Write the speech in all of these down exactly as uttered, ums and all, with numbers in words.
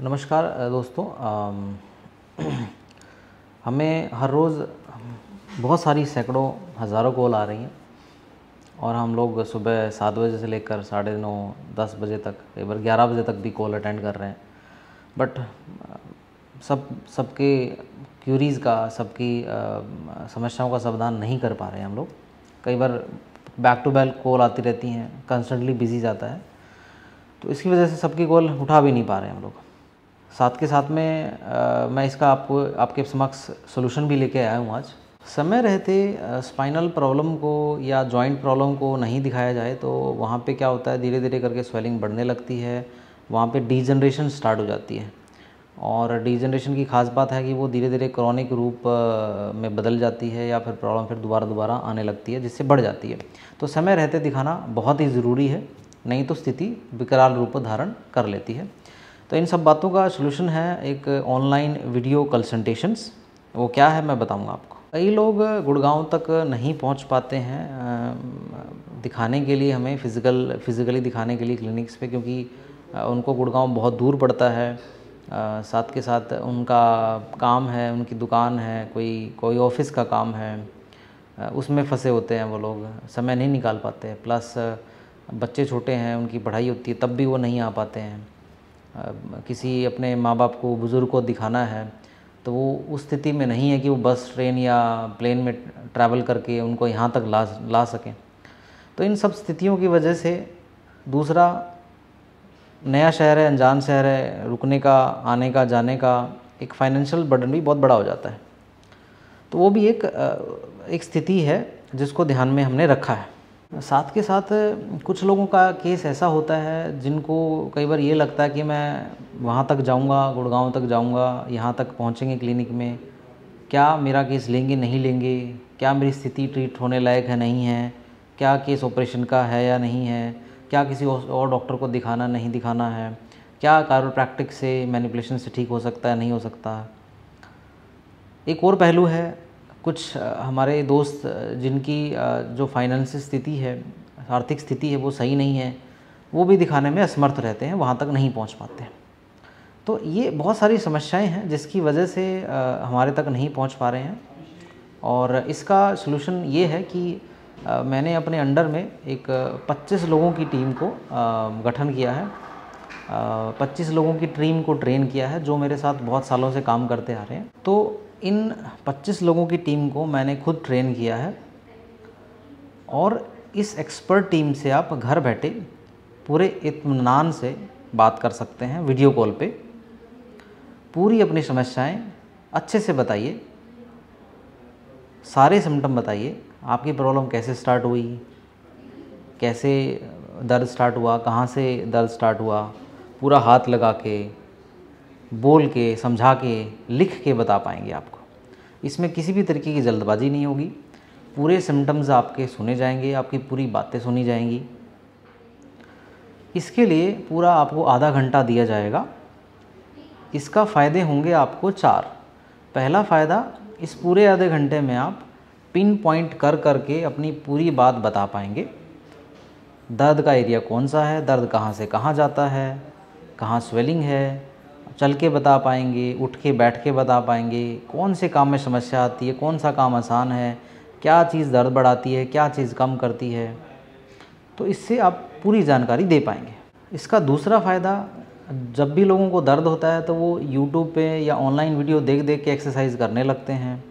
नमस्कार दोस्तों, हमें हर रोज़ बहुत सारी सैकड़ों हज़ारों कॉल आ रही हैं और हम लोग सुबह सात बजे से लेकर साढ़े नौ दस बजे तक, कई बार ग्यारह बजे तक भी कॉल अटेंड कर रहे हैं। बट सब सबके क्यूरीज़ का, सबकी समस्याओं का समाधान नहीं कर पा रहे हैं हम लोग। कई बार बैक टू बैक कॉल आती रहती हैं, कंस्टेंटली बिजी जाता है, तो इसकी वजह से सबकी कॉल उठा भी नहीं पा रहे हैं हम लोग। साथ के साथ में आ, मैं इसका आपको आपके समक्ष सोल्यूशन भी लेके आया हूँ आज। समय रहते स्पाइनल प्रॉब्लम को या जॉइंट प्रॉब्लम को नहीं दिखाया जाए तो वहाँ पे क्या होता है, धीरे धीरे करके स्वेलिंग बढ़ने लगती है, वहाँ पे डीजनरेशन स्टार्ट हो जाती है। और डीजनरेशन की खास बात है कि वो धीरे धीरे क्रॉनिक रूप में बदल जाती है या फिर प्रॉब्लम फिर दोबारा दोबारा आने लगती है, जिससे बढ़ जाती है। तो समय रहते दिखाना बहुत ही ज़रूरी है, नहीं तो स्थिति विकराल रूप धारण कर लेती है। तो इन सब बातों का सोल्यूशन है एक ऑनलाइन वीडियो कंसल्टेशंस। वो क्या है मैं बताऊंगा आपको। कई लोग गुड़गांव तक नहीं पहुंच पाते हैं दिखाने के लिए, हमें फिज़िकल फिज़िकली दिखाने के लिए क्लिनिक्स पे, क्योंकि उनको गुड़गांव बहुत दूर पड़ता है। साथ के साथ उनका काम है, उनकी दुकान है, कोई कोई ऑफिस का काम है, उसमें फंसे होते हैं वो लोग, समय नहीं निकाल पाते। प्लस बच्चे छोटे हैं, उनकी पढ़ाई होती है, तब भी वो नहीं आ पाते हैं। किसी अपने माँ बाप को, बुज़ुर्ग को दिखाना है तो वो उस स्थिति में नहीं है कि वो बस, ट्रेन या प्लेन में ट्रैवल करके उनको यहाँ तक ला ला सकें। तो इन सब स्थितियों की वजह से, दूसरा नया शहर है, अनजान शहर है, रुकने का, आने का, जाने का एक फाइनेंशियल बर्डन भी बहुत बड़ा हो जाता है। तो वो भी एक एक स्थिति है जिसको ध्यान में हमने रखा है। साथ के साथ कुछ लोगों का केस ऐसा होता है जिनको कई बार ये लगता है कि मैं वहाँ तक जाऊँगा, गुड़गांव तक जाऊँगा, यहाँ तक पहुँचेंगे क्लिनिक में, क्या मेरा केस लेंगे नहीं लेंगे, क्या मेरी स्थिति ट्रीट होने लायक है नहीं है, क्या केस ऑपरेशन का है या नहीं है, क्या किसी और डॉक्टर को दिखाना नहीं दिखाना है, क्या कायरोप्रैक्टिक से, मैनिपुलेशन से ठीक हो सकता है नहीं हो सकता। एक और पहलू है, कुछ हमारे दोस्त जिनकी जो फाइनेंस स्थिति है, आर्थिक स्थिति है, वो सही नहीं है, वो भी दिखाने में असमर्थ रहते हैं, वहाँ तक नहीं पहुँच पाते हैं। तो ये बहुत सारी समस्याएं हैं जिसकी वजह से हमारे तक नहीं पहुँच पा रहे हैं। और इसका सलूशन ये है कि मैंने अपने अंडर में एक पच्चीस लोगों की टीम को गठन किया है, पच्चीस लोगों की टीम को ट्रेन किया है जो मेरे साथ बहुत सालों से काम करते आ रहे हैं। तो इन पच्चीस लोगों की टीम को मैंने खुद ट्रेन किया है और इस एक्सपर्ट टीम से आप घर बैठे पूरे इत्मीनान से बात कर सकते हैं। वीडियो कॉल पे पूरी अपनी समस्याएं अच्छे से बताइए, सारे सिम्टम बताइए, आपकी प्रॉब्लम कैसे स्टार्ट हुई, कैसे दर्द स्टार्ट हुआ, कहाँ से दर्द स्टार्ट हुआ, पूरा हाथ लगा के, बोल के, समझा के, लिख के बता पाएंगे आपको। इसमें किसी भी तरीके की जल्दबाजी नहीं होगी, पूरे सिम्टम्स आपके सुने जाएंगे, आपकी पूरी बातें सुनी जाएंगी। इसके लिए पूरा आपको आधा घंटा दिया जाएगा। इसका फ़ायदे होंगे आपको चार। पहला फ़ायदा, इस पूरे आधे घंटे में आप पिन पॉइंट कर कर के अपनी पूरी बात बता पाएंगे। दर्द का एरिया कौन सा है, दर्द कहाँ से कहाँ जाता है, कहाँ स्वेलिंग है, चल के बता पाएंगे, उठ के बैठ के बता पाएंगे, कौन से काम में समस्या आती है, कौन सा काम आसान है, क्या चीज़ दर्द बढ़ाती है, क्या चीज़ कम करती है। तो इससे आप पूरी जानकारी दे पाएंगे। इसका दूसरा फ़ायदा, जब भी लोगों को दर्द होता है तो वो यूट्यूब पे या ऑनलाइन वीडियो देख देख के एक्सरसाइज करने लगते हैं।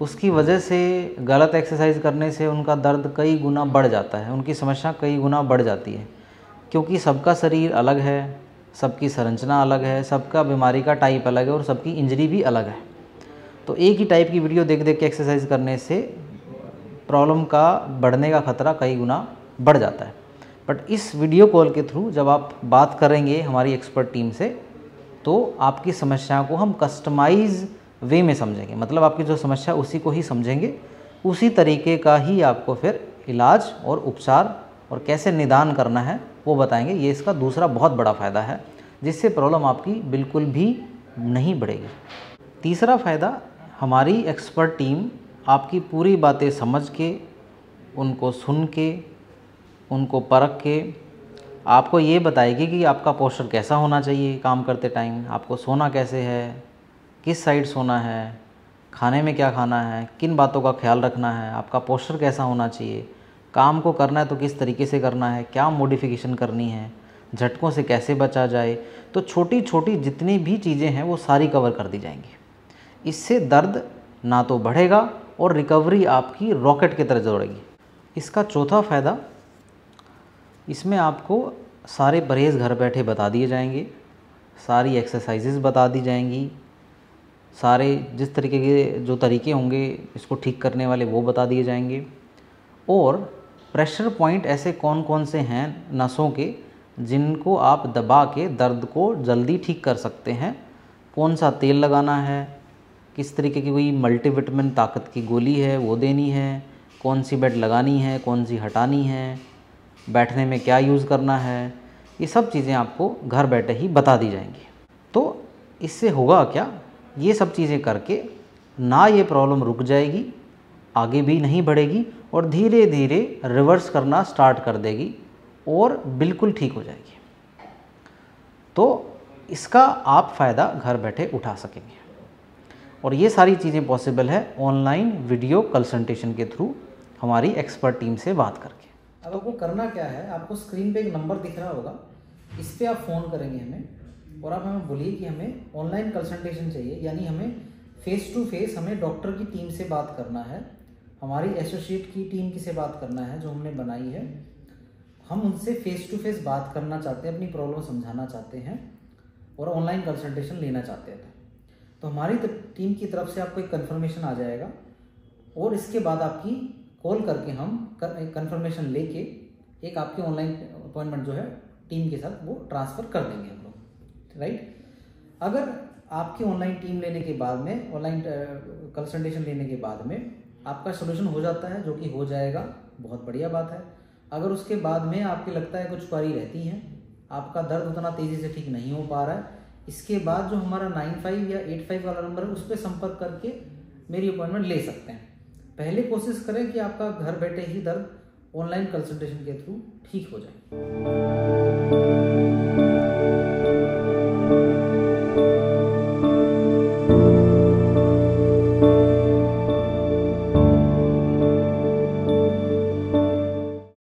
उसकी वजह से गलत एक्सरसाइज करने से उनका दर्द कई गुना बढ़ जाता है, उनकी समस्या कई गुना बढ़ जाती है, क्योंकि सबका शरीर अलग है, सबकी संरचना अलग है, सबका बीमारी का टाइप अलग है और सबकी इंजरी भी अलग है। तो एक ही टाइप की वीडियो देख देख के एक्सरसाइज करने से प्रॉब्लम का बढ़ने का खतरा कई गुना बढ़ जाता है। बट इस वीडियो कॉल के थ्रू जब आप बात करेंगे हमारी एक्सपर्ट टीम से, तो आपकी समस्या को हम कस्टमाइज वे में समझेंगे, मतलब आपकी जो समस्या उसी को ही समझेंगे, उसी तरीके का ही आपको फिर इलाज और उपचार और कैसे निदान करना है वो बताएंगे। ये इसका दूसरा बहुत बड़ा फ़ायदा है, जिससे प्रॉब्लम आपकी बिल्कुल भी नहीं बढ़ेगी। तीसरा फ़ायदा, हमारी एक्सपर्ट टीम आपकी पूरी बातें समझ के, उनको सुन के, उनको परख के, आपको ये बताएगी कि आपका पोस्चर कैसा होना चाहिए काम करते टाइम, आपको सोना कैसे है, किस साइड सोना है, खाने में क्या खाना है, किन बातों का ख्याल रखना है, आपका पोस्चर कैसा होना चाहिए, काम को करना है तो किस तरीके से करना है, क्या मॉडिफिकेशन करनी है, झटकों से कैसे बचा जाए। तो छोटी छोटी जितनी भी चीज़ें हैं वो सारी कवर कर दी जाएंगी। इससे दर्द ना तो बढ़ेगा और रिकवरी आपकी रॉकेट की तरह दौड़ेगी। इसका चौथा फ़ायदा, इसमें आपको सारे परहेज़ घर बैठे बता दिए जाएंगे, सारी एक्सरसाइजेज़ बता दी जाएंगी, सारे जिस तरीके के जो तरीके होंगे इसको ठीक करने वाले वो बता दिए जाएंगे। और प्रेशर पॉइंट ऐसे कौन कौन से हैं नसों के जिनको आप दबा के दर्द को जल्दी ठीक कर सकते हैं, कौन सा तेल लगाना है, किस तरीके की कोई मल्टीविटामिन ताकत की गोली है वो देनी है, कौन सी बेड लगानी है, कौन सी हटानी है, बैठने में क्या यूज़ करना है, ये सब चीज़ें आपको घर बैठे ही बता दी जाएंगी। तो इससे होगा क्या, ये सब चीज़ें करके ना ये प्रॉब्लम रुक जाएगी, आगे भी नहीं बढ़ेगी और धीरे धीरे रिवर्स करना स्टार्ट कर देगी और बिल्कुल ठीक हो जाएगी। तो इसका आप फ़ायदा घर बैठे उठा सकेंगे। और ये सारी चीज़ें पॉसिबल है ऑनलाइन वीडियो कंसल्टेशन के थ्रू हमारी एक्सपर्ट टीम से बात करके। अब आपको करना क्या है, आपको स्क्रीन पे एक नंबर दिख रहा होगा, इस पर आप फ़ोन करेंगे हमें और आप हमें बोलिए कि हमें ऑनलाइन कंसल्टेशन चाहिए, यानी हमें फ़ेस टू फेस हमें डॉक्टर की टीम से बात करना है, हमारी एसोसिएट की टीम की से बात करना है जो हमने बनाई है, हम उनसे फ़ेस टू फेस बात करना चाहते हैं, अपनी प्रॉब्लम समझाना चाहते हैं और ऑनलाइन कंसल्टेशन लेना चाहते हैं। तो हमारी टीम की तरफ से आपको एक कंफर्मेशन आ जाएगा और इसके बाद आपकी कॉल करके हम कंफर्मेशन लेके एक आपके ऑनलाइन अपॉइंटमेंट जो है टीम के साथ वो ट्रांसफ़र कर देंगे हम लोग, राइट। अगर आपकी ऑनलाइन टीम लेने के बाद में, ऑनलाइन कंसल्टेशन लेने के बाद में आपका सोल्यूशन हो जाता है, जो कि हो जाएगा, बहुत बढ़िया बात है। अगर उसके बाद में आपके लगता है कुछ क्वारी रहती हैं, आपका दर्द उतना तेज़ी से ठीक नहीं हो पा रहा है, इसके बाद जो हमारा नाइन फाइव या एट फाइव वाला नंबर है उस पर संपर्क करके मेरी अपॉइंटमेंट ले सकते हैं। पहले कोशिश करें कि आपका घर बैठे ही दर्द ऑनलाइन कंसल्टेशन के थ्रू ठीक हो जाए।